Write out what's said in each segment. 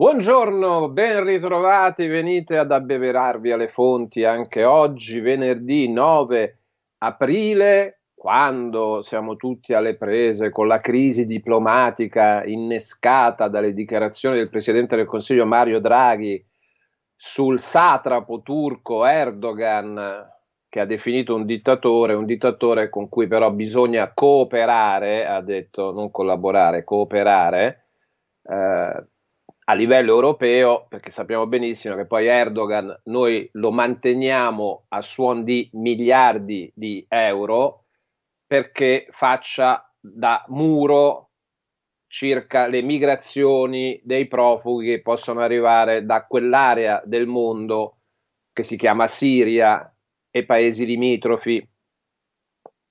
Buongiorno, ben ritrovati, venite ad abbeverarvi alle fonti anche oggi, venerdì 9 aprile, quando siamo tutti alle prese con la crisi diplomatica innescata dalle dichiarazioni del Presidente del Consiglio Mario Draghi sul satrapo turco Erdogan, che ha definito un dittatore con cui però bisogna cooperare, ha detto, non collaborare, cooperare, a livello europeo, perché sappiamo benissimo che poi Erdogan noi lo manteniamo a suon di miliardi di euro perché faccia da muro circa le migrazioni dei profughi che possono arrivare da quell'area del mondo che si chiama Siria e paesi limitrofi.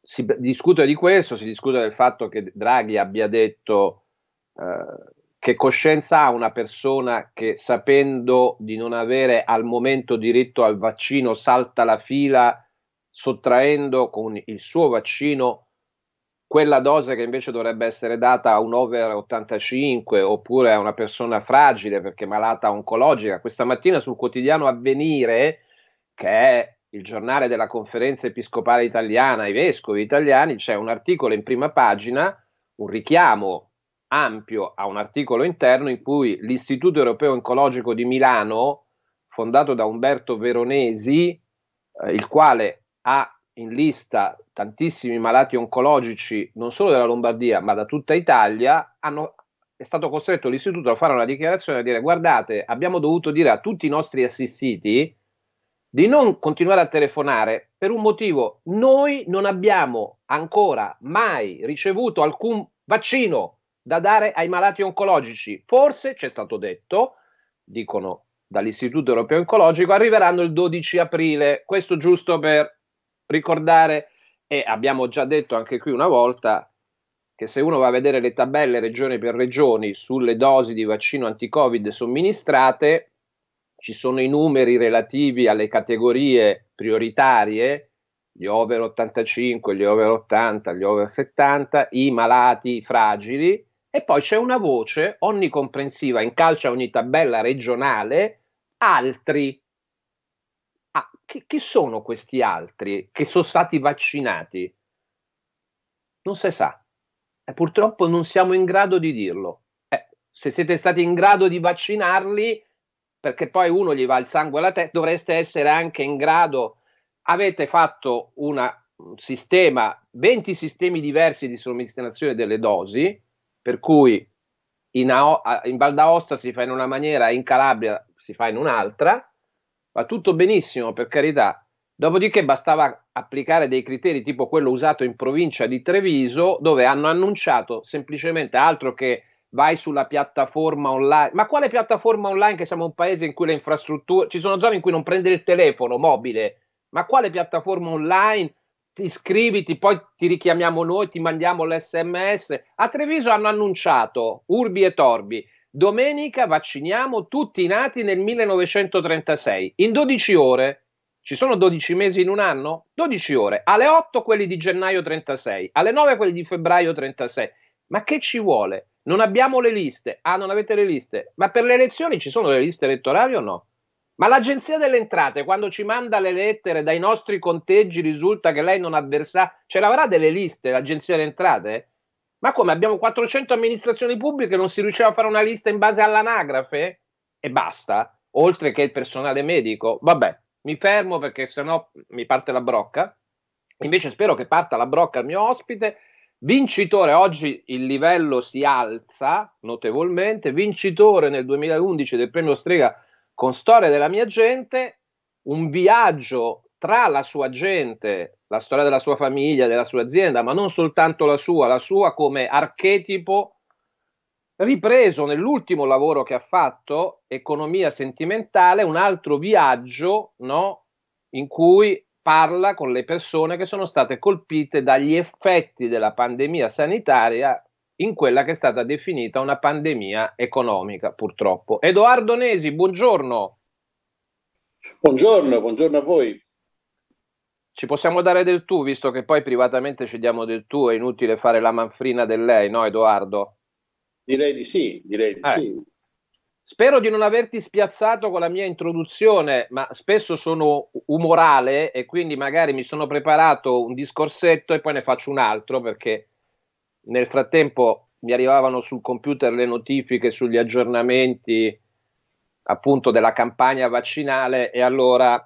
Si discute di questo, si discute del fatto che Draghi abbia detto che coscienza ha una persona che, sapendo di non avere al momento diritto al vaccino, salta la fila sottraendo con il suo vaccino quella dose che invece dovrebbe essere data a un over 85 oppure a una persona fragile perché malata oncologica. Questa mattina sul quotidiano Avvenire, che è il giornale della Conferenza Episcopale Italiana, i vescovi italiani, c'è un articolo in prima pagina, un richiamo ampio a un articolo interno in cui l'Istituto Europeo Oncologico di Milano, fondato da Umberto Veronesi, il quale ha in lista tantissimi malati oncologici non solo della Lombardia ma da tutta Italia, è stato costretto l'Istituto a fare una dichiarazione e a dire: guardate, abbiamo dovuto dire a tutti i nostri assistiti di non continuare a telefonare per un motivo: noi non abbiamo ancora mai ricevuto alcun vaccino da dare ai malati oncologici. Forse, c'è stato detto, dicono dall'Istituto Europeo Oncologico, arriveranno il 12 aprile. Questo giusto per ricordare, e abbiamo già detto anche qui una volta, che se uno va a vedere le tabelle regione per regioni sulle dosi di vaccino anti-Covid somministrate, ci sono i numeri relativi alle categorie prioritarie, gli over 85, gli over 80, gli over 70, i malati, i fragili. E poi c'è una voce onnicomprensiva, incalcia ogni tabella regionale, altri. Ah, chi sono questi altri che sono stati vaccinati? Non si sa. E purtroppo non siamo in grado di dirlo. Se siete stati in grado di vaccinarli, perché poi uno gli va il sangue alla testa, dovreste essere anche in grado. Avete fatto un sistema, 20 sistemi diversi di somministrazione delle dosi, per cui in Val d'Aosta si fa in una maniera, in Calabria si fa in un'altra, va tutto benissimo, per carità. Dopodiché bastava applicare dei criteri tipo quello usato in provincia di Treviso, dove hanno annunciato semplicemente altro che vai sulla piattaforma online. Ma quale piattaforma online, che siamo un paese in cui le infrastrutture, ci sono zone in cui non prende il telefono mobile, ma quale piattaforma online? Ti iscriviti, poi ti richiamiamo noi, ti mandiamo l'SMS. A Treviso hanno annunciato, urbi e torbi, domenica vacciniamo tutti i nati nel 1936, in 12 ore. Ci sono 12 mesi in un anno? 12 ore. Alle 8 quelli di gennaio 36, alle 9 quelli di febbraio 36. Ma che ci vuole? Non abbiamo le liste. Ah, non avete le liste? Ma per le elezioni ci sono le liste elettorali o no? Ma l'Agenzia delle Entrate, quando ci manda le lettere, dai nostri conteggi risulta che lei non ha versato, ce l'avrà delle liste l'Agenzia delle Entrate? Ma come, abbiamo 400 amministrazioni pubbliche, non si riusciva a fare una lista in base all'anagrafe? E basta, oltre che il personale medico. Vabbè, mi fermo perché sennò mi parte la brocca. Invece spero che parta la brocca al mio ospite. Vincitore, oggi il livello si alza notevolmente, vincitore nel 2011 del premio Strega con Storia della mia gente, un viaggio tra la sua gente, la storia della sua famiglia, della sua azienda, ma non soltanto la sua come archetipo, ripreso nell'ultimo lavoro che ha fatto, Economia Sentimentale, un altro viaggio, no, in cui parla con le persone che sono state colpite dagli effetti della pandemia sanitaria in quella che è stata definita una pandemia economica, purtroppo. Edoardo Nesi, buongiorno. Buongiorno, buongiorno a voi. Ci possiamo dare del tu, visto che poi privatamente ci diamo del tu, è inutile fare la manfrina del lei, no Edoardo? Direi di sì, direi di sì. Spero di non averti spiazzato con la mia introduzione, ma spesso sono umorale e quindi magari mi sono preparato un discorsetto e poi ne faccio un altro, perché nel frattempo mi arrivavano sul computer le notifiche sugli aggiornamenti appunto della campagna vaccinale, e allora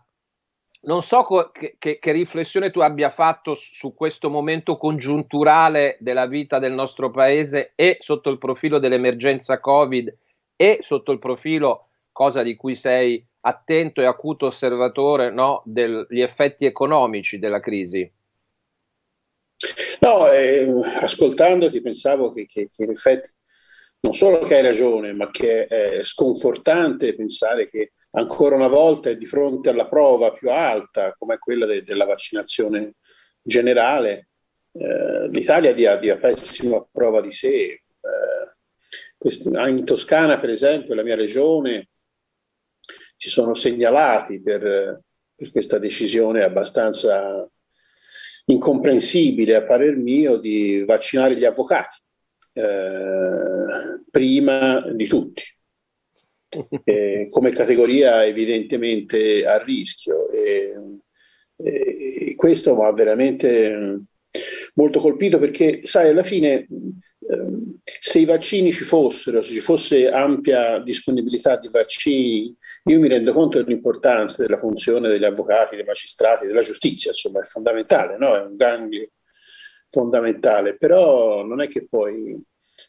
non so che riflessione tu abbia fatto su questo momento congiunturale della vita del nostro paese, e sotto il profilo dell'emergenza Covid e sotto il profilo, cosa di cui sei attento e acuto osservatore, no, degli effetti economici della crisi. No, ascoltandoti pensavo che in effetti non solo che hai ragione, ma che è sconfortante pensare che ancora una volta è di fronte alla prova più alta, come quella della vaccinazione generale, l'Italia dia pessima prova di sé. In Toscana, per esempio, la mia regione, ci sono segnalati per questa decisione abbastanza incomprensibile, a parer mio, di vaccinare gli avvocati prima di tutti, come categoria evidentemente a rischio. E questo mi ha veramente molto colpito, perché, sai, alla fine, se i vaccini ci fossero, se ci fosse ampia disponibilità di vaccini, io mi rendo conto dell'importanza della funzione degli avvocati, dei magistrati, della giustizia, insomma è fondamentale, no? È un ganglio fondamentale, però non è che puoi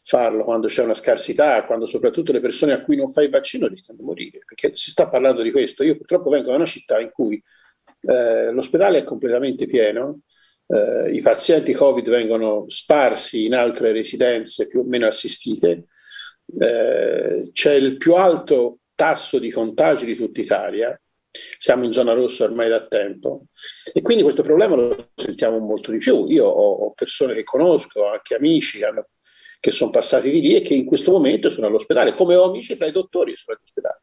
farlo quando c'è una scarsità, quando soprattutto le persone a cui non fai il vaccino rischiano di morire, perché si sta parlando di questo. Io purtroppo vengo da una città in cui l'ospedale è completamente pieno. I pazienti Covid vengono sparsi in altre residenze più o meno assistite, c'è il più alto tasso di contagi di tutta Italia, siamo in zona rossa ormai da tempo, e quindi questo problema lo sentiamo molto di più. Io ho persone che conosco, anche amici che sono passati di lì e che in questo momento sono all'ospedale, come ho amici tra i dottori che sono all'ospedale,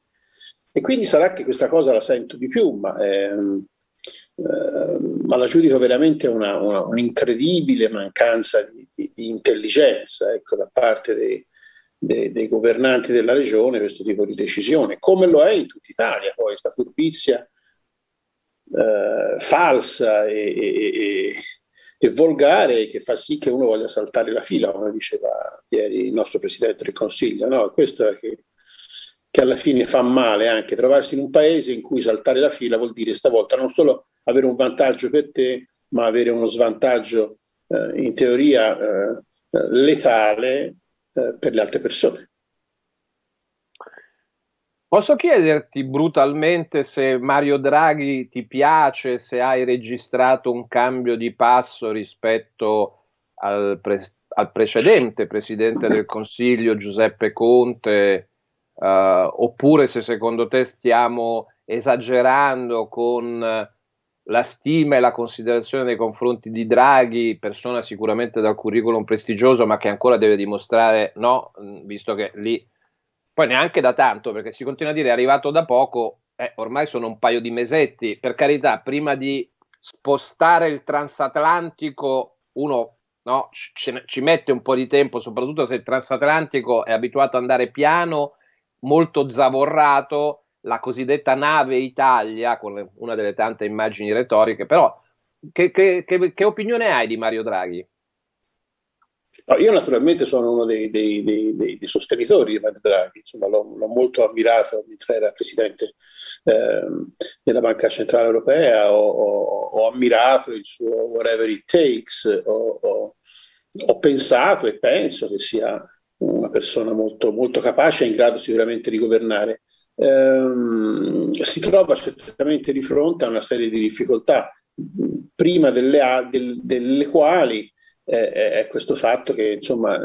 e quindi sarà che questa cosa la sento di più, ma la giudico veramente un'incredibile mancanza di intelligenza, ecco, da parte dei governanti della regione, questo tipo di decisione, come lo è in tutta Italia poi questa furbizia falsa e volgare, che fa sì che uno voglia saltare la fila, come diceva ieri il nostro Presidente del Consiglio, no? Questo è che alla fine fa male, anche trovarsi in un paese in cui saltare la fila vuol dire stavolta non solo avere un vantaggio per te, ma avere uno svantaggio in teoria letale per le altre persone. Posso chiederti brutalmente se Mario Draghi ti piace, se hai registrato un cambio di passo rispetto al precedente Presidente del Consiglio Giuseppe Conte? Oppure se secondo te stiamo esagerando con la stima e la considerazione nei confronti di Draghi, persona sicuramente dal curriculum prestigioso, ma che ancora deve dimostrare, no, visto che lì poi neanche da tanto, perché si continua a dire è arrivato da poco, ormai sono un paio di mesetti, per carità, prima di spostare il transatlantico uno, no, ci mette un po' di tempo, soprattutto se il transatlantico è abituato ad andare piano, molto zavorrato, la cosiddetta nave Italia, con una delle tante immagini retoriche. Però che opinione hai di Mario Draghi? No, io naturalmente sono uno dei sostenitori di Mario Draghi, l'ho molto ammirato mentre era Presidente della Banca Centrale Europea, ho ammirato il suo whatever it takes, ho pensato e penso che sia una persona molto, molto capace e in grado sicuramente di governare. Si trova certamente di fronte a una serie di difficoltà, prima delle quali è questo fatto che, insomma,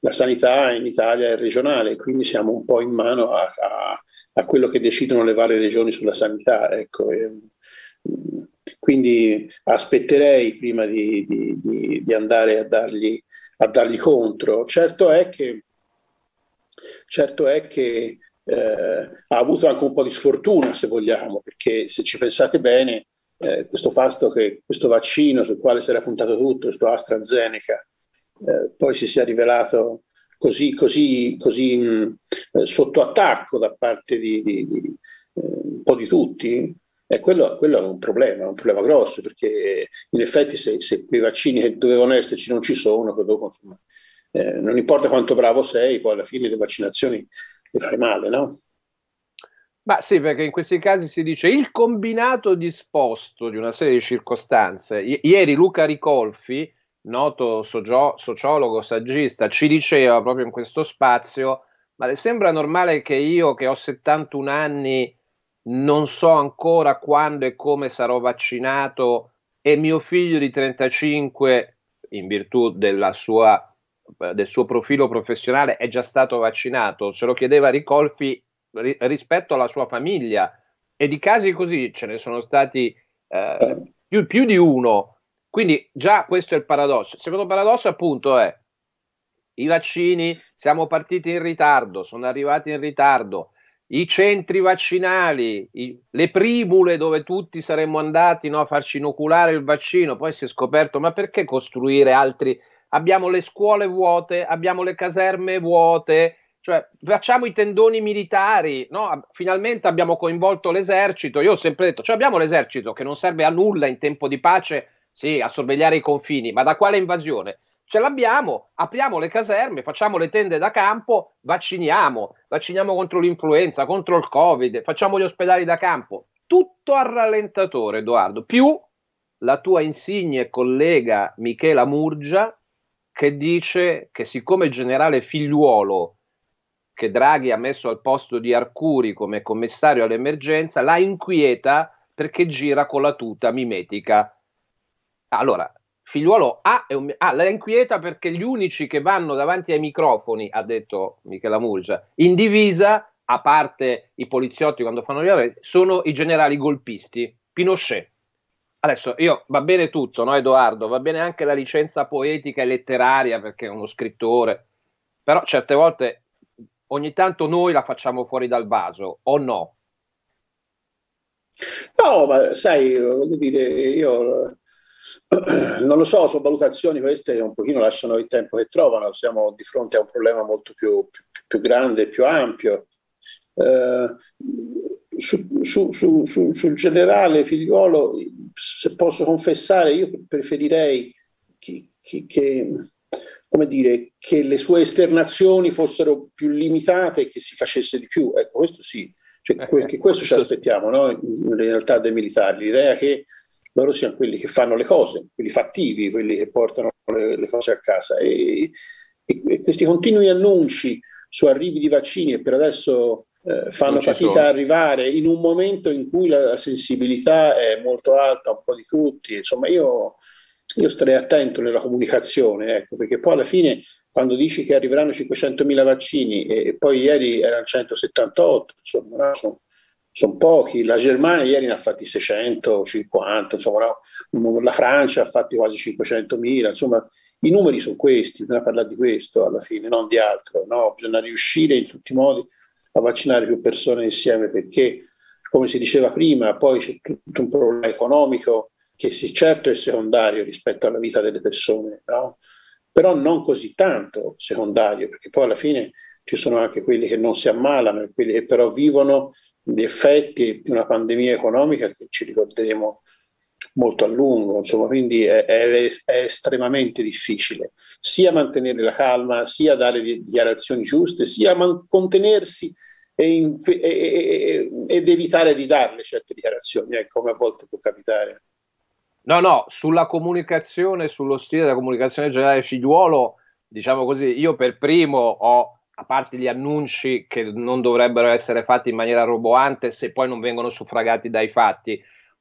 la sanità in Italia è regionale, quindi siamo un po' in mano a quello che decidono le varie regioni sulla sanità, ecco. Quindi aspetterei prima di andare a dargli contro. Certo è che ha avuto anche un po' di sfortuna, se vogliamo, perché se ci pensate bene, questo fatto che questo vaccino sul quale si era puntato tutto, questo AstraZeneca, poi si sia rivelato così sotto attacco da parte di un po' di tutti, quello è un problema grosso, perché in effetti se quei vaccini che dovevano esserci non ci sono, non importa quanto bravo sei, poi alla fine le vaccinazioni le fai male, no? Ma sì, perché in questi casi si dice il combinato disposto di una serie di circostanze. Ieri Luca Ricolfi, noto sociologo, saggista, ci diceva proprio in questo spazio: ma le sembra normale che io, che ho 71 anni, non so ancora quando e come sarò vaccinato, e mio figlio di 35, in virtù del suo profilo professionale, è già stato vaccinato? Ce lo chiedeva Ricolfi rispetto alla sua famiglia, e di casi così ce ne sono stati più di uno. Quindi già questo è il paradosso. Il secondo paradosso, appunto, è i vaccini siamo partiti in ritardo, sono arrivati in ritardo, i centri vaccinali, le primule dove tutti saremmo andati, no, a farci inoculare il vaccino, poi si è scoperto, ma perché costruire altri? Abbiamo le scuole vuote, abbiamo le caserme vuote, cioè facciamo i tendoni militari, no? Finalmente abbiamo coinvolto l'esercito. Io ho sempre detto, cioè abbiamo l'esercito che non serve a nulla in tempo di pace, sì, a sorvegliare i confini, ma da quale invasione? Ce l'abbiamo, apriamo le caserme, facciamo le tende da campo, vacciniamo contro l'influenza, contro il Covid, facciamo gli ospedali da campo. Tutto al rallentatore, Edoardo, più la tua insigne collega Michela Murgia, che dice che siccome il generale Figliuolo, che Draghi ha messo al posto di Arcuri come commissario all'emergenza, la inquieta perché gira con la tuta mimetica. Allora, Figliuolo la inquieta perché gli unici che vanno davanti ai microfoni, ha detto Michela Murgia, in divisa, a parte i poliziotti quando fanno gli arresti, sono i generali golpisti, Pinochet. Adesso va bene tutto, no Edoardo? Va bene anche la licenza poetica e letteraria, perché è uno scrittore, però certe volte... ogni tanto noi la facciamo fuori dal vaso, o no? No, ma sai, voglio dire, io non lo so, sono valutazioni queste, un pochino lasciano il tempo che trovano, siamo di fronte a un problema molto più grande, più ampio. Sul generale Figliuolo, se posso confessare, io preferirei che le sue esternazioni fossero più limitate e che si facesse di più. Ecco, questo sì, questo ci aspettiamo, no? In realtà dai militari, l'idea che loro siano quelli che fanno le cose, quelli fattivi, quelli che portano le cose a casa, e questi continui annunci su arrivi di vaccini e per adesso fanno fatica a arrivare in un momento in cui la sensibilità è molto alta, un po' di tutti, insomma io starei attento nella comunicazione, ecco, perché poi alla fine quando dici che arriveranno 500.000 vaccini e poi ieri erano 178, insomma, no? Sono pochi. La Germania ieri ne ha fatti 650, insomma, no? La Francia ha fatti quasi 500.000, insomma i numeri sono questi, bisogna parlare di questo alla fine, non di altro, no? Bisogna riuscire in tutti i modi a vaccinare più persone insieme, perché come si diceva prima poi c'è tutto un problema economico che sì, certo è secondario rispetto alla vita delle persone, no? Però non così tanto secondario, perché poi alla fine ci sono anche quelli che non si ammalano e quelli che però vivono gli effetti di una pandemia economica che ci ricorderemo molto a lungo, insomma, quindi è estremamente difficile sia mantenere la calma, sia dare dichiarazioni giuste, sia contenersi ed evitare di darle certe dichiarazioni, come a volte può capitare. No, sulla comunicazione, sullo stile della comunicazione generale Figliuolo, diciamo così, io per primo ho, a parte gli annunci che non dovrebbero essere fatti in maniera roboante se poi non vengono suffragati dai fatti,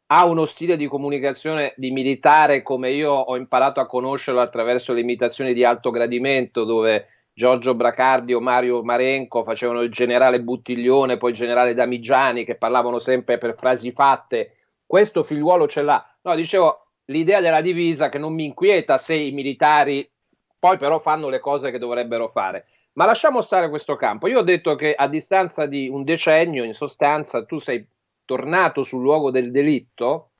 ha uno stile di comunicazione di militare, come io ho imparato a conoscerlo attraverso le imitazioni di alto gradimento, dove Giorgio Bracardi o Mario Marenco facevano il generale Buttiglione, poi il generale Damigiani, che parlavano sempre per frasi fatte. Questo Figliuolo ce l'ha. No, dicevo, l'idea della divisa che non mi inquieta se i militari poi però fanno le cose che dovrebbero fare. Ma lasciamo stare questo campo. Io ho detto che a distanza di un decennio, in sostanza, tu sei tornato sul luogo del delitto,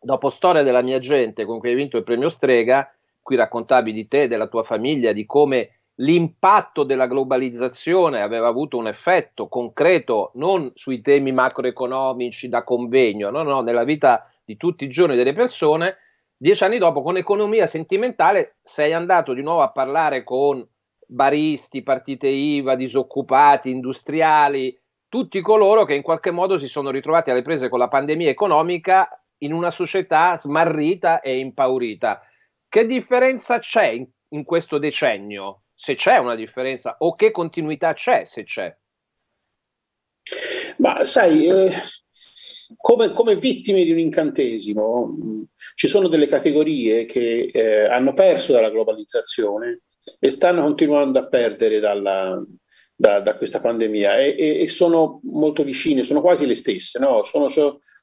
dopo Storia della mia gente, con cui hai vinto il premio Strega, qui raccontavi di te, della tua famiglia, di come l'impatto della globalizzazione aveva avuto un effetto concreto non sui temi macroeconomici da convegno, no, nella vita di tutti i giorni delle persone. 10 anni dopo, con Economia Sentimentale, sei andato di nuovo a parlare con baristi, partite IVA, disoccupati, industriali, tutti coloro che in qualche modo si sono ritrovati alle prese con la pandemia economica in una società smarrita e impaurita. Che differenza c'è in questo decennio? Se c'è una differenza, o che continuità c'è, se c'è? Ma sai, come vittime di un incantesimo, ci sono delle categorie che hanno perso dalla globalizzazione e stanno continuando a perdere da questa pandemia, e sono molto vicine, sono quasi le stesse, no? Sono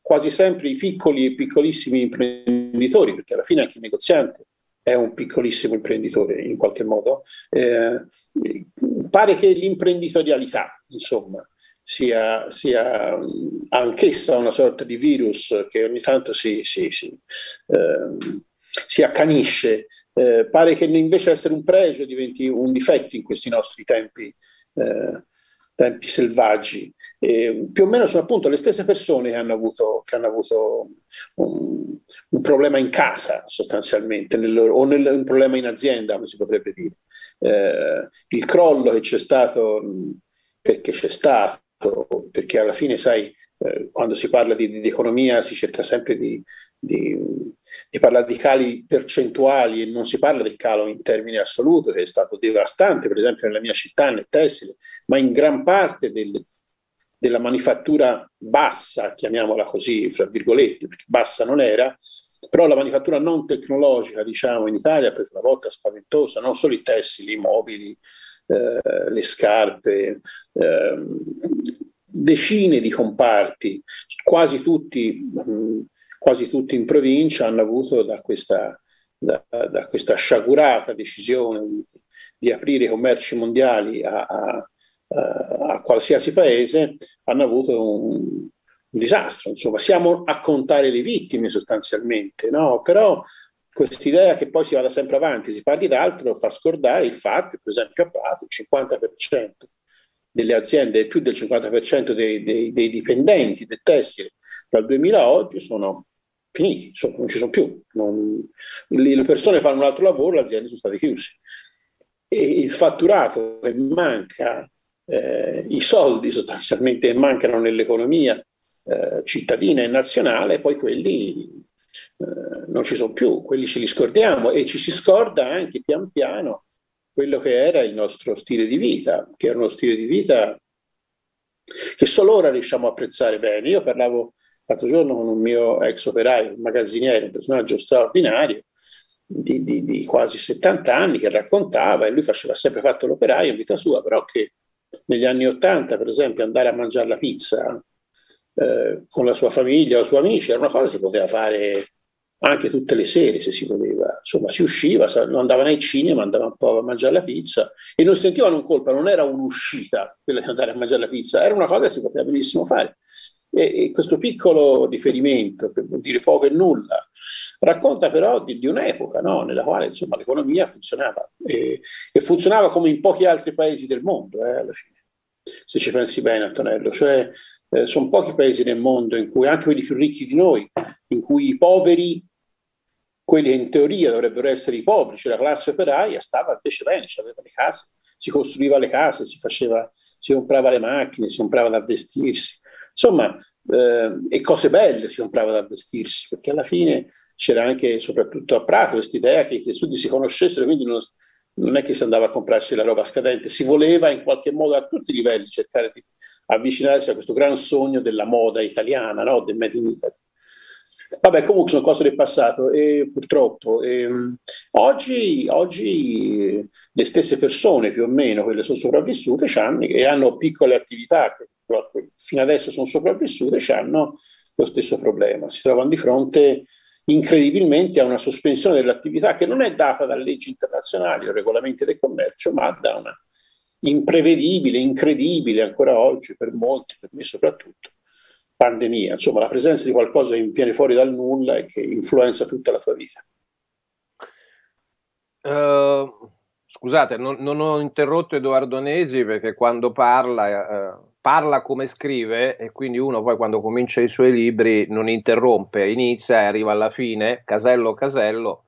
quasi sempre i piccoli e piccolissimi imprenditori, perché alla fine anche il negoziante è un piccolissimo imprenditore in qualche modo. Pare che l'imprenditorialità, insomma, sia anch'essa una sorta di virus che ogni tanto si accanisce. Pare che invece essere un pregio diventi un difetto in questi nostri tempi selvaggi. Più o meno sono appunto le stesse persone che hanno avuto un problema in casa, sostanzialmente, un problema in azienda, come si potrebbe dire. Il crollo che c'è stato, perché c'è stato, perché alla fine, sai, quando si parla di economia si cerca sempre di parlare di cali percentuali e non si parla del calo in termini assoluti, che è stato devastante, per esempio nella mia città, nel tessile, ma in gran parte della manifattura bassa, chiamiamola così, fra virgolette, perché bassa non era, però la manifattura non tecnologica, diciamo, in Italia, per una volta spaventosa, non solo i tessili, i mobili, le scarpe, decine di comparti, quasi tutti in provincia hanno avuto da questa sciagurata decisione di aprire i commerci mondiali a qualsiasi paese, hanno avuto un disastro. Insomma, siamo a contare le vittime sostanzialmente, no? Però quest'idea che poi si vada sempre avanti, si parli d'altro, fa scordare il fatto che, per esempio, a Prato il 50% delle aziende, più del 50% dei dipendenti del tessile dal 2000 a oggi sono finiti, non ci sono più. Le persone fanno un altro lavoro, le aziende sono state chiuse. E il fatturato che manca, i soldi sostanzialmente che mancano nell'economia cittadina e nazionale, poi quelli non ci sono più, quelli ce li scordiamo, e ci si scorda anche pian piano quello che era il nostro stile di vita, che era uno stile di vita che solo ora riusciamo a apprezzare bene. Io parlavo l'altro giorno con un mio ex operaio, un magazziniere, un personaggio straordinario di quasi 70 anni, che raccontava, e lui ha sempre fatto l'operaio in vita sua, però che negli anni 80, per esempio, andare a mangiare la pizza con la sua famiglia o i suoi amici era una cosa che si poteva fare anche tutte le sere, se si voleva. Insomma, si usciva, non andavano ai cinema, andavano un po' a mangiare la pizza e non sentivano colpa, non era un'uscita quella di andare a mangiare la pizza, era una cosa che si poteva benissimo fare. E questo piccolo riferimento, per non dire poco e nulla, racconta però di un'epoca, no? Nella quale, insomma, l'economia funzionava, e funzionava come in pochi altri paesi del mondo, alla fine, se ci pensi bene, Antonello. Cioè, sono pochi paesi nel mondo in cui, anche quelli più ricchi di noi, in cui i poveri, quelli che in teoria dovrebbero essere i poveri, cioè la classe operaia, stava invece bene, aveva le case, si costruiva le case, si comprava le macchine, si comprava da vestirsi. Insomma, e cose belle si comprava da vestirsi, perché alla fine c'era anche, soprattutto a Prato, questa idea che i tessuti si conoscessero, quindi non è che si andava a comprarsi la roba scadente, si voleva in qualche modo a tutti i livelli cercare di avvicinarsi a questo gran sogno della moda italiana, no? Del Made in Italy. Vabbè, comunque sono cose del passato, e purtroppo oggi le stesse persone, più o meno, quelle sono sopravvissute, e hanno piccole attività che fino adesso sono sopravvissute, hanno lo stesso problema. Si trovano di fronte incredibilmente a una sospensione dell'attività che non è data da leggi internazionali o regolamenti del commercio, ma da una imprevedibile, incredibile ancora oggi per molti, per me soprattutto, pandemia. Insomma, la presenza di qualcosa che viene fuori dal nulla e che influenza tutta la tua vita. Scusate, non ho interrotto Edoardo Nesi perché quando parla, parla come scrive, e quindi uno poi quando comincia i suoi libri non interrompe, inizia e arriva alla fine, casello casello.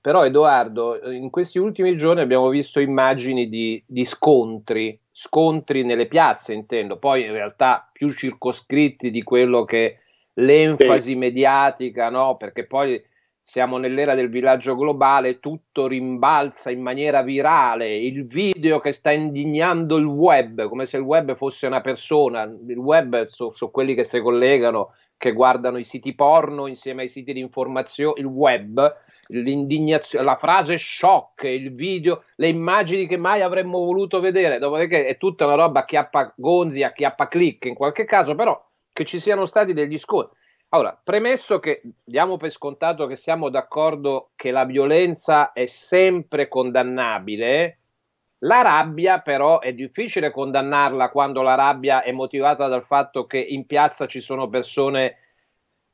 Però Edoardo, in questi ultimi giorni abbiamo visto immagini di scontri nelle piazze, intendo, poi in realtà più circoscritti di quello che l'enfasi mediatica, no? Perché poi siamo nell'era del villaggio globale, tutto rimbalza in maniera virale, il video che sta indignando il web, come se il web fosse una persona, il web sono quelli che si collegano, che guardano i siti porno insieme ai siti di informazione, il web, l'indignazione, la frase shock, il video, le immagini che mai avremmo voluto vedere, dopodiché è tutta una roba acchiappa gonzi, acchiappa click in qualche caso, però che ci siano stati degli scontri. Allora, premesso che diamo per scontato che siamo d'accordo che la violenza è sempre condannabile, la rabbia però è difficile condannarla quando la rabbia è motivata dal fatto che in piazza ci sono persone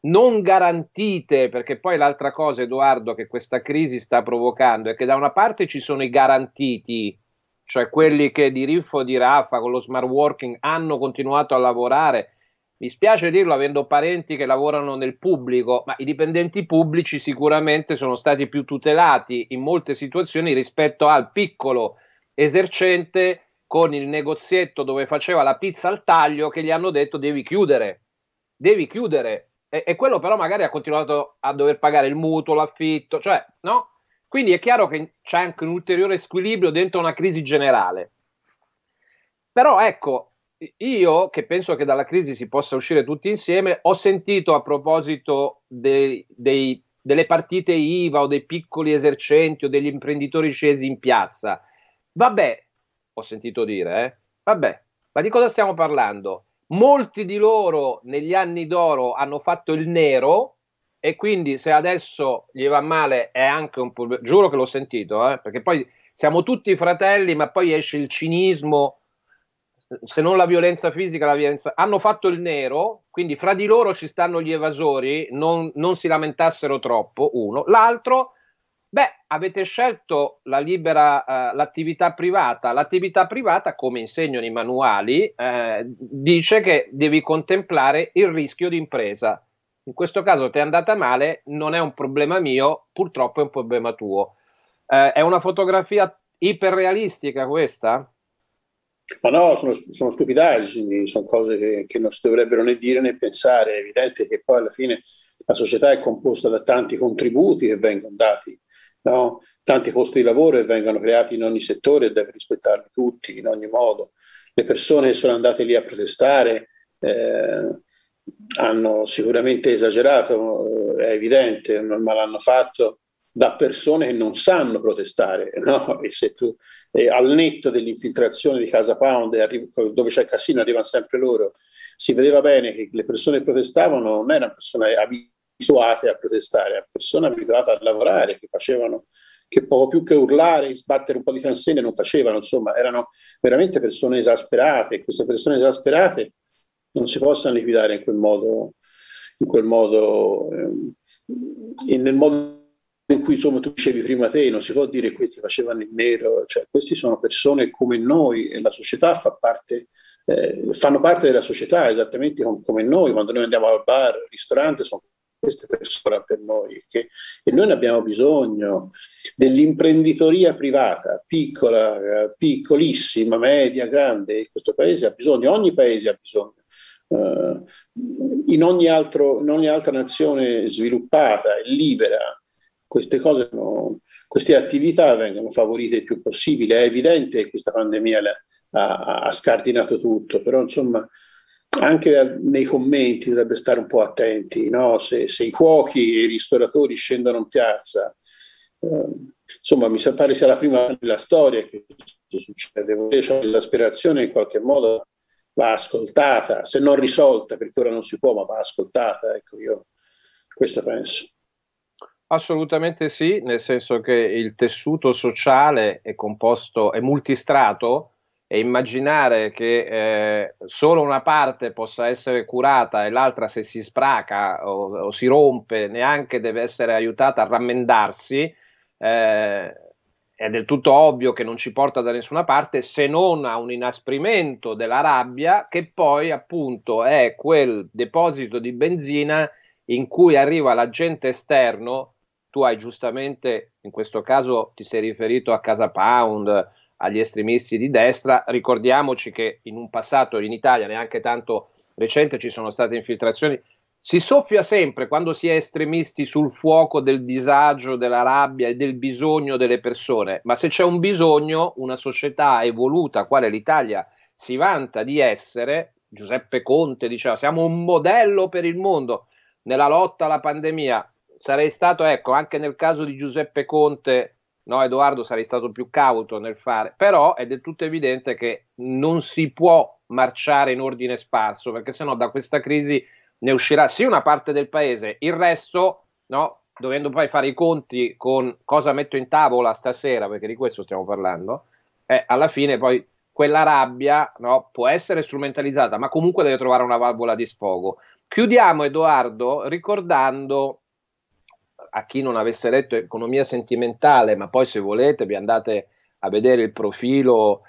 non garantite, perché poi l'altra cosa, Edoardo, che questa crisi sta provocando è che da una parte ci sono i garantiti, cioè quelli che di riffo di raffa con lo smart working hanno continuato a lavorare. Mi spiace dirlo avendo parenti che lavorano nel pubblico, ma i dipendenti pubblici sicuramente sono stati più tutelati in molte situazioni rispetto al piccolo esercente con il negozietto dove faceva la pizza al taglio che gli hanno detto devi chiudere e quello però magari ha continuato a dover pagare il mutuo, l'affitto, cioè no? Quindi è chiaro che c'è anche un ulteriore squilibrio dentro una crisi generale. Però ecco, io, che penso che dalla crisi si possa uscire tutti insieme, ho sentito a proposito delle partite IVA o dei piccoli esercenti o degli imprenditori scesi in piazza. Vabbè, ho sentito dire, vabbè, ma di cosa stiamo parlando? Molti di loro negli anni d'oro hanno fatto il nero e quindi se adesso gli va male è anche un po'... Giuro che l'ho sentito, perché poi siamo tutti fratelli, ma poi esce il cinismo... se non la violenza fisica, la violenza... Hanno fatto il nero, quindi fra di loro ci stanno gli evasori, non si lamentassero troppo, uno. L'altro, beh, avete scelto la libera, l'attività privata. L'attività privata, come insegnano i manuali, dice che devi contemplare il rischio di impresa. In questo caso ti è andata male, non è un problema mio, purtroppo è un problema tuo. È una fotografia iperrealistica questa? Ma no, sono stupidaggini, sono cose che non si dovrebbero né dire né pensare. È evidente che poi alla fine la società è composta da tanti contributi che vengono dati, no? Tanti posti di lavoro che vengono creati in ogni settore e deve rispettarli tutti in ogni modo. Le persone che sono andate lì a protestare hanno sicuramente esagerato, è evidente, ma l'hanno fatto da persone che non sanno protestare, no? E se tu al netto dell'infiltrazione di Casa Pound, dove c'è il casino arrivano sempre loro, si vedeva bene che le persone che protestavano non erano persone abituate a protestare, erano persone abituate a lavorare, che facevano che poco più che urlare, sbattere un po' di transenne non facevano, insomma erano veramente persone esasperate. Queste persone esasperate non si possono liquidare nel modo in cui, insomma, tu dicevi prima te, non si può dire che questi facevano il nero, cioè questi sono persone come noi e la società fanno parte della società esattamente come noi. Quando noi andiamo al bar, al ristorante, sono queste persone per noi e noi ne abbiamo bisogno dell'imprenditoria privata, piccola, piccolissima, media, grande. Questo paese ha bisogno, ogni paese ha bisogno. In ogni altra nazione sviluppata e libera queste cose, queste attività vengono favorite il più possibile. È evidente che questa pandemia ha scardinato tutto, però insomma anche nei commenti dovrebbe stare un po' attenti, no? Se i cuochi e i ristoratori scendono in piazza, insomma mi pare sia la prima della storia che questo succede. C'è un'esasperazione in qualche modo, va ascoltata, se non risolta, perché ora non si può, ma va ascoltata. Ecco, io questo penso. Assolutamente sì, nel senso che il tessuto sociale è composto, è multistrato, e immaginare che solo una parte possa essere curata e l'altra, se si spraca o si rompe, neanche deve essere aiutata a rammendarsi, è del tutto ovvio che non ci porta da nessuna parte, se non a un inasprimento della rabbia, che poi appunto è quel deposito di benzina in cui arriva l'agente esterno. Tu hai giustamente, in questo caso ti sei riferito a Casa Pound, agli estremisti di destra. Ricordiamoci che in un passato in Italia, neanche tanto recente, ci sono state infiltrazioni. Si soffia sempre, quando si è estremisti, sul fuoco del disagio, della rabbia e del bisogno delle persone, ma se c'è un bisogno, una società evoluta, quale l'Italia si vanta di essere, Giuseppe Conte diceva siamo un modello per il mondo, nella lotta alla pandemia sarei stato, ecco, anche nel caso di Giuseppe Conte, no Edoardo, sarei stato più cauto nel fare, però è del tutto evidente che non si può marciare in ordine sparso, perché sennò da questa crisi ne uscirà sì una parte del paese, il resto, no, dovendo poi fare i conti con cosa metto in tavola stasera, perché di questo stiamo parlando, alla fine poi quella rabbia, no, può essere strumentalizzata, ma comunque deve trovare una valvola di sfogo. Chiudiamo, Edoardo, ricordando a chi non avesse letto Economia Sentimentale, ma poi se volete vi andate a vedere il profilo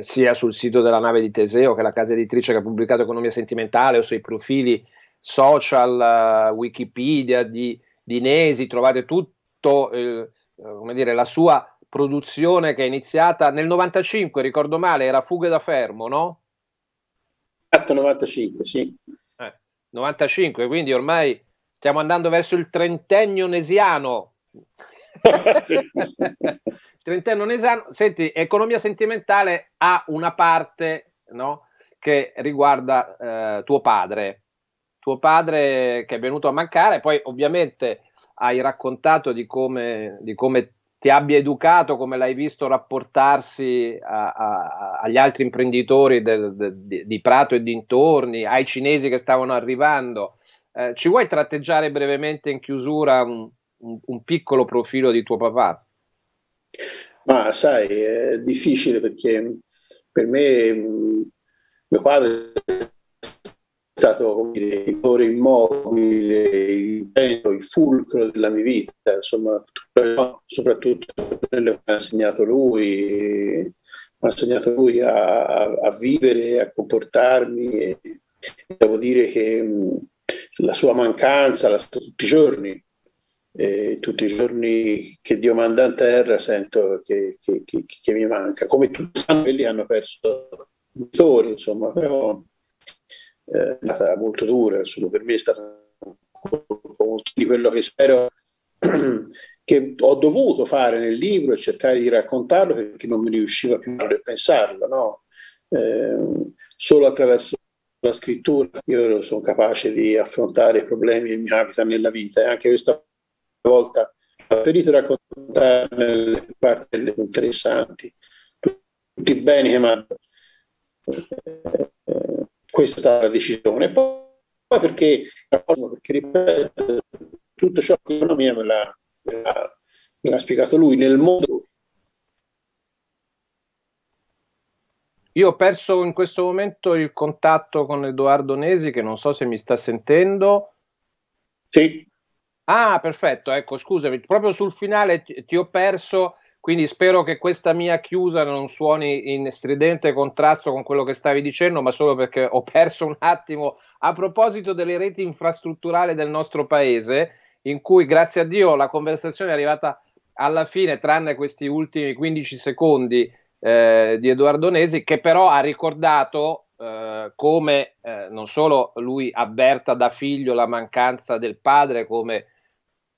sia sul sito della Nave di Teseo, che è la casa editrice che ha pubblicato Economia Sentimentale, o sui profili social, Wikipedia di Nesi, trovate tutto, come dire, la sua produzione che è iniziata nel 95, ricordo male, era Fughe da Fermo, no? 95, sì. 95, quindi ormai stiamo andando verso il trentennio nesiano. Trentennio nesiano. Senti, Economia Sentimentale ha una parte, no, che riguarda tuo padre. Tuo padre che è venuto a mancare, poi ovviamente hai raccontato di come ti abbia educato, come l'hai visto rapportarsi agli altri imprenditori di Prato e dintorni, ai cinesi che stavano arrivando. Ci vuoi tratteggiare brevemente in chiusura un piccolo profilo di tuo papà? Ma sai, è difficile, perché per me mio padre è stato, come dire, il valore immobile, il fulcro della mia vita, insomma, soprattutto quello che mi ha insegnato lui, a vivere, a comportarmi, e devo dire che la sua mancanza tutti i giorni che Dio manda in terra sento che mi manca, come tutti sanno che lì hanno perso genitori, insomma, però è stata molto dura, insomma, per me è stato un colpo molto di quello che spero che ho dovuto fare nel libro e cercare di raccontarlo, perché non mi riusciva più a pensarlo, no? Solo attraverso la scrittura io sono capace di affrontare i problemi che mi abitano nella vita, e anche questa volta ho preferito raccontare le parti delle interessanti, tutti i beni che mi hanno. Questa è stata la decisione. Poi perché ripeto, tutto ciò che l'economia me l'ha spiegato lui, nel mondo. Io ho perso in questo momento il contatto con Edoardo Nesi, che non so se mi sta sentendo. Sì. Ah, perfetto, ecco, scusami, proprio sul finale ti ho perso, quindi spero che questa mia chiusa non suoni in stridente contrasto con quello che stavi dicendo, ma solo perché ho perso un attimo. A proposito delle reti infrastrutturali del nostro paese, in cui, grazie a Dio, la conversazione è arrivata alla fine, tranne questi ultimi 15 secondi di Edoardo Nesi, che però ha ricordato come non solo lui avverta da figlio la mancanza del padre, come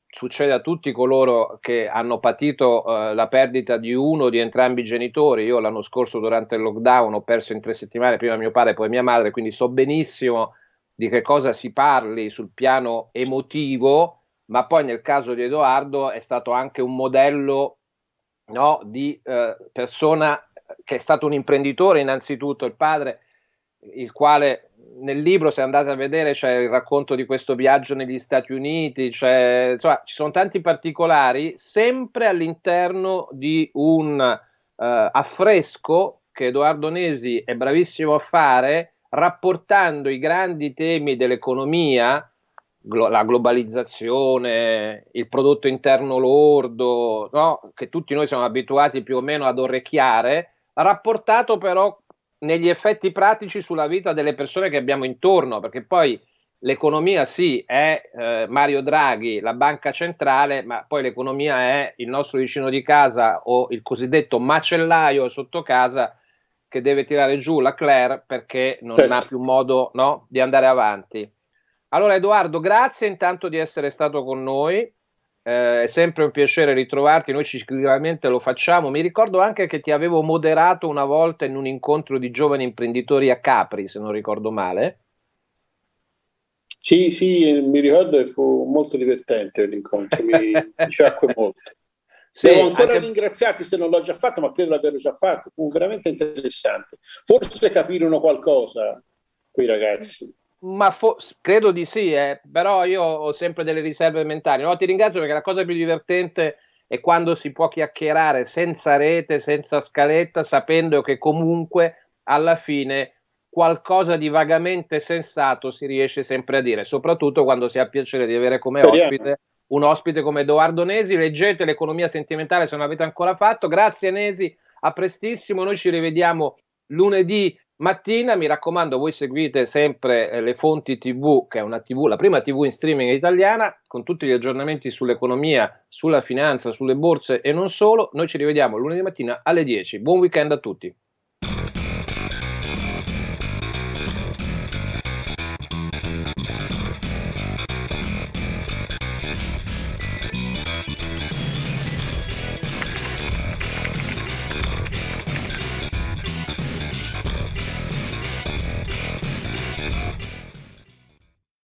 succede a tutti coloro che hanno patito la perdita di uno o di entrambi i genitori. Io l'anno scorso, durante il lockdown, ho perso in 3 settimane prima mio padre e poi mia madre, quindi so benissimo di che cosa si parli sul piano emotivo, ma poi nel caso di Edoardo è stato anche un modello, no, di persona che è stato un imprenditore, innanzitutto il padre, il quale nel libro, se andate a vedere, c'è il racconto di questo viaggio negli Stati Uniti, insomma, ci sono tanti particolari, sempre all'interno di un affresco che Edoardo Nesi è bravissimo a fare, rapportando i grandi temi dell'economia la globalizzazione, il prodotto interno lordo, no? Che tutti noi siamo abituati più o meno ad orecchiare, rapportato però negli effetti pratici sulla vita delle persone che abbiamo intorno, perché poi l'economia sì è Mario Draghi, la banca centrale, ma poi l'economia è il nostro vicino di casa o il cosiddetto macellaio sotto casa che deve tirare giù la Claire perché non ha più modo, no, di andare avanti. Allora Edoardo, grazie intanto di essere stato con noi, è sempre un piacere ritrovarti, noi sicuramente lo facciamo. Mi ricordo anche che ti avevo moderato una volta in un incontro di giovani imprenditori a Capri, se non ricordo male. Sì, sì, mi ricordo che fu molto divertente l'incontro, mi piacque molto. Sì, devo ancora ringraziarti se non l'ho già fatto, ma credo di averlo già fatto, fu veramente interessante. Forse capirono qualcosa quei ragazzi. Ma credo di sì, però io ho sempre delle riserve mentali. No, ti ringrazio perché la cosa più divertente è quando si può chiacchierare senza rete, senza scaletta, sapendo che comunque alla fine qualcosa di vagamente sensato si riesce sempre a dire, soprattutto quando si ha piacere di avere come ospite un ospite come Edoardo Nesi. Leggete l'Economia Sentimentale se non l'avete ancora fatto. Grazie Nesi, a prestissimo, noi ci rivediamo lunedì mattina, mi raccomando, voi seguite sempre le fonti TV, che è una TV, la prima TV in streaming italiana, con tutti gli aggiornamenti sull'economia, sulla finanza, sulle borse e non solo. Noi ci rivediamo lunedì mattina alle 10. Buon weekend a tutti.